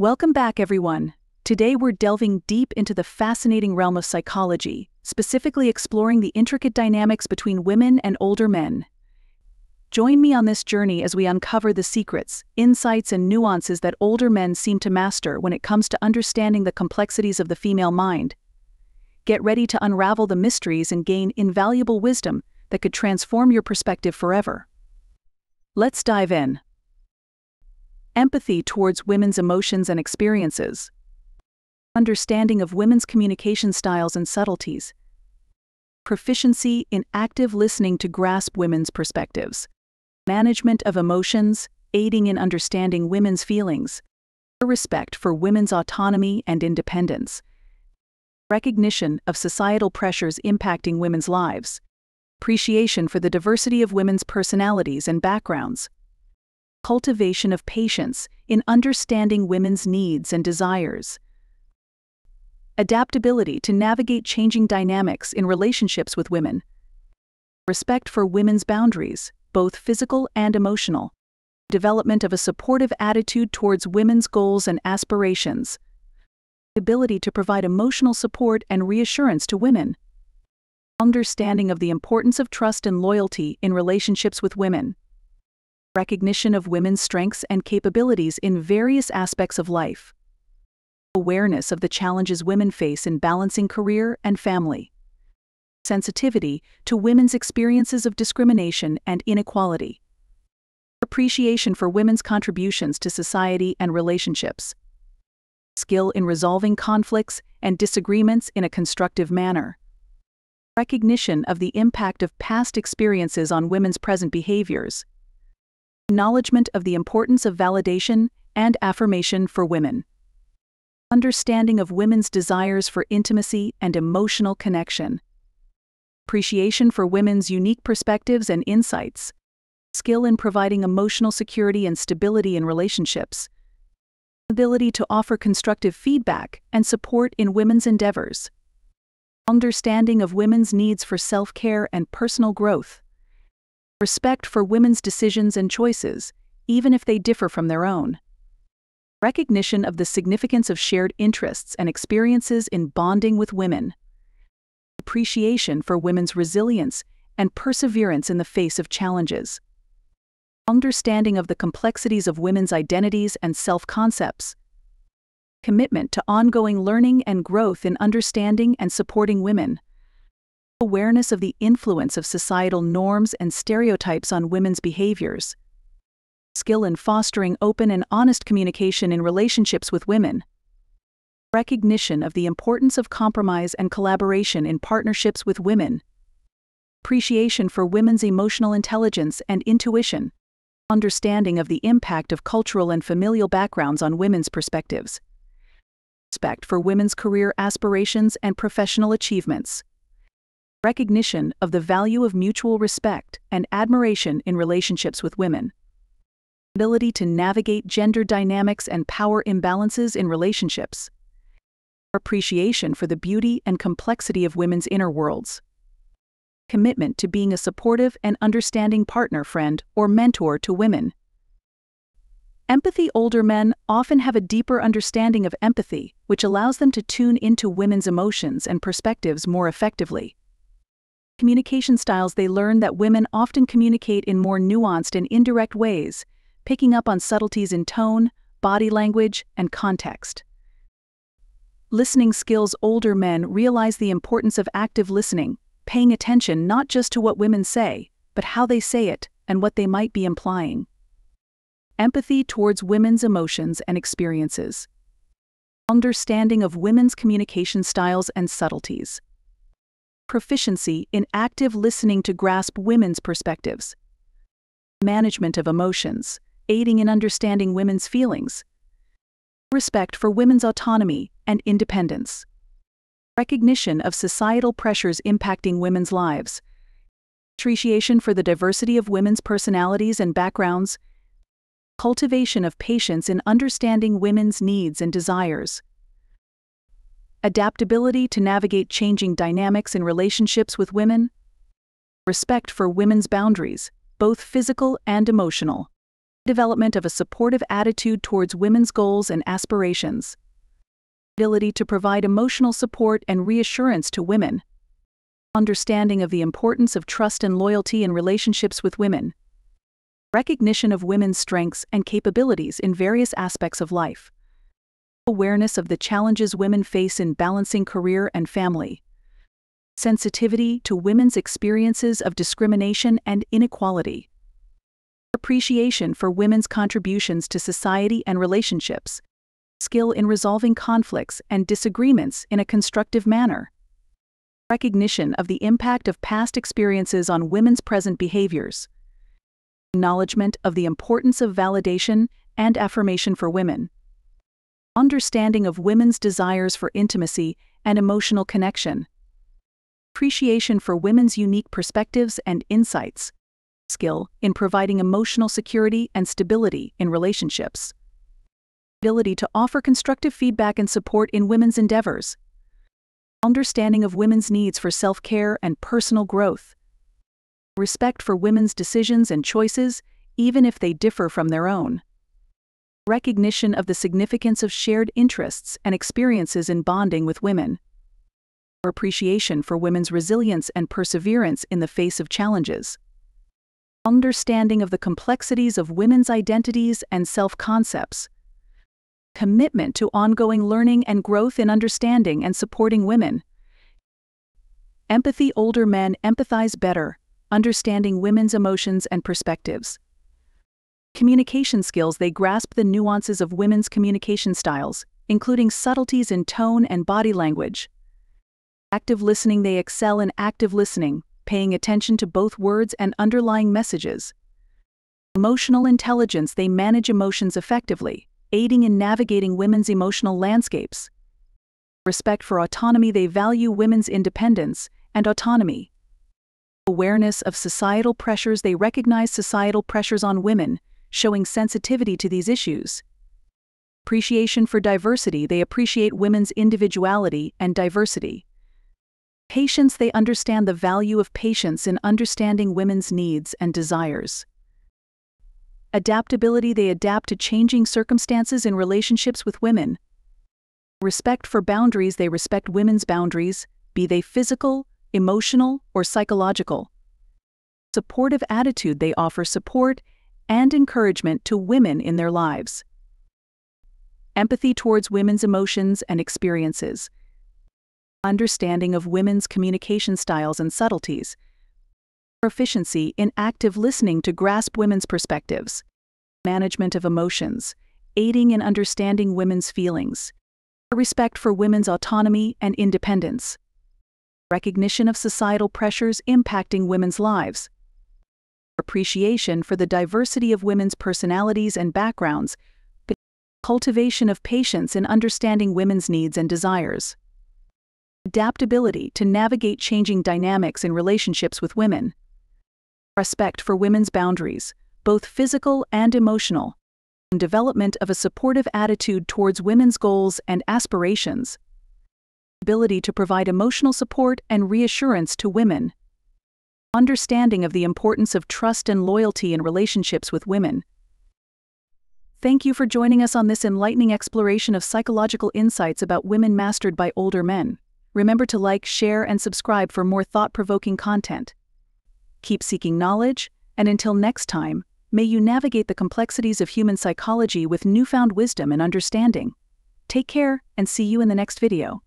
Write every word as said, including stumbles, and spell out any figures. Welcome back, everyone. Today we're delving deep into the fascinating realm of psychology, specifically exploring the intricate dynamics between women and older men. Join me on this journey as we uncover the secrets, insights, and nuances that older men seem to master when it comes to understanding the complexities of the female mind. Get ready to unravel the mysteries and gain invaluable wisdom that could transform your perspective forever. Let's dive in. Empathy towards women's emotions and experiences. Understanding of women's communication styles and subtleties. Proficiency in active listening to grasp women's perspectives. Management of emotions, aiding in understanding women's feelings. Respect for women's autonomy and independence. Recognition of societal pressures impacting women's lives. Appreciation for the diversity of women's personalities and backgrounds. Cultivation of patience in understanding women's needs and desires. Adaptability to navigate changing dynamics in relationships with women. Respect for women's boundaries, both physical and emotional. Development of a supportive attitude towards women's goals and aspirations. Ability to provide emotional support and reassurance to women. Understanding of the importance of trust and loyalty in relationships with women. Recognition of women's strengths and capabilities in various aspects of life. Awareness of the challenges women face in balancing career and family. Sensitivity to women's experiences of discrimination and inequality. Appreciation for women's contributions to society and relationships. Skill in resolving conflicts and disagreements in a constructive manner. Recognition of the impact of past experiences on women's present behaviors. Acknowledgement of the importance of validation and affirmation for women. Understanding of women's desires for intimacy and emotional connection. Appreciation for women's unique perspectives and insights. Skill in providing emotional security and stability in relationships. Ability to offer constructive feedback and support in women's endeavors. Understanding of women's needs for self-care and personal growth. Respect for women's decisions and choices, even if they differ from their own. Recognition of the significance of shared interests and experiences in bonding with women. Appreciation for women's resilience and perseverance in the face of challenges. Understanding of the complexities of women's identities and self-concepts. Commitment to ongoing learning and growth in understanding and supporting women. Awareness of the influence of societal norms and stereotypes on women's behaviors. Skill in fostering open and honest communication in relationships with women. Recognition of the importance of compromise and collaboration in partnerships with women. Appreciation for women's emotional intelligence and intuition. Understanding of the impact of cultural and familial backgrounds on women's perspectives. Respect for women's career aspirations and professional achievements. Recognition of the value of mutual respect and admiration in relationships with women. Ability to navigate gender dynamics and power imbalances in relationships. Appreciation for the beauty and complexity of women's inner worlds. Commitment to being a supportive and understanding partner, friend, or mentor to women. Empathy. Older men often have a deeper understanding of empathy, which allows them to tune into women's emotions and perspectives more effectively. Communication styles. They learn that women often communicate in more nuanced and indirect ways, picking up on subtleties in tone, body language, and context. Listening skills. Older men realize the importance of active listening, paying attention not just to what women say, but how they say it and what they might be implying. Empathy towards women's emotions and experiences. Understanding of women's communication styles and subtleties. Proficiency in active listening to grasp women's perspectives. Management of emotions, aiding in understanding women's feelings. Respect for women's autonomy and independence. Recognition of societal pressures impacting women's lives. Appreciation for the diversity of women's personalities and backgrounds. Cultivation of patience in understanding women's needs and desires. Adaptability to navigate changing dynamics in relationships with women. Respect for women's boundaries, both physical and emotional. development of a supportive attitude towards women's goals and aspirations, ability to provide emotional support and reassurance to women, understanding of the importance of trust and loyalty in relationships with women, recognition of women's strengths and capabilities in various aspects of life, awareness of the challenges women face in balancing career and family, sensitivity to women's experiences of discrimination and inequality, appreciation for women's contributions to society and relationships, skill in resolving conflicts and disagreements in a constructive manner, recognition of the impact of past experiences on women's present behaviors, acknowledgement of the importance of validation and affirmation for women, understanding of women's desires for intimacy and emotional connection, appreciation for women's unique perspectives and insights, skill in providing emotional security and stability in relationships, ability to offer constructive feedback and support in women's endeavors, understanding of women's needs for self-care and personal growth, respect for women's decisions and choices, even if they differ from their own, recognition of the significance of shared interests and experiences in bonding with women, appreciation for women's resilience and perseverance in the face of challenges, understanding of the complexities of women's identities and self-concepts, commitment to ongoing learning and growth in understanding and supporting women, empathy. Older men empathize better, understanding women's emotions and perspectives, communication skills. They grasp the nuances of women's communication styles, including subtleties in tone and body language. Active listening. They excel in active listening, paying attention to both words and underlying messages. Emotional intelligence. They manage emotions effectively, aiding in navigating women's emotional landscapes. Respect for autonomy. They value women's independence and autonomy. Awareness of societal pressures. They recognize societal pressures on women, showing sensitivity to these issues. Appreciation for diversity. They appreciate women's individuality and diversity. Patience. They understand the value of patience in understanding women's needs and desires. Adaptability. They adapt to changing circumstances in relationships with women. Respect for boundaries. They respect women's boundaries, be they physical, emotional, or psychological. Supportive attitude. They offer support and encouragement to women in their lives. Empathy towards women's emotions and experiences. Understanding of women's communication styles and subtleties. Proficiency in active listening to grasp women's perspectives. Management of emotions, aiding in understanding women's feelings. Respect for women's autonomy and independence. Recognition of societal pressures impacting women's lives. Appreciation for the diversity of women's personalities and backgrounds. Cultivation of patience in understanding women's needs and desires. Adaptability to navigate changing dynamics in relationships with women. Respect for women's boundaries, both physical and emotional, and development of a supportive attitude towards women's goals and aspirations, ability to provide emotional support and reassurance to women, understanding of the importance of trust and loyalty in relationships with women. Thank you for joining us on this enlightening exploration of psychological insights about women mastered by older men. Remember to like, share, and subscribe for more thought-provoking content. Keep seeking knowledge, and until next time, may you navigate the complexities of human psychology with newfound wisdom and understanding. Take care, and see you in the next video.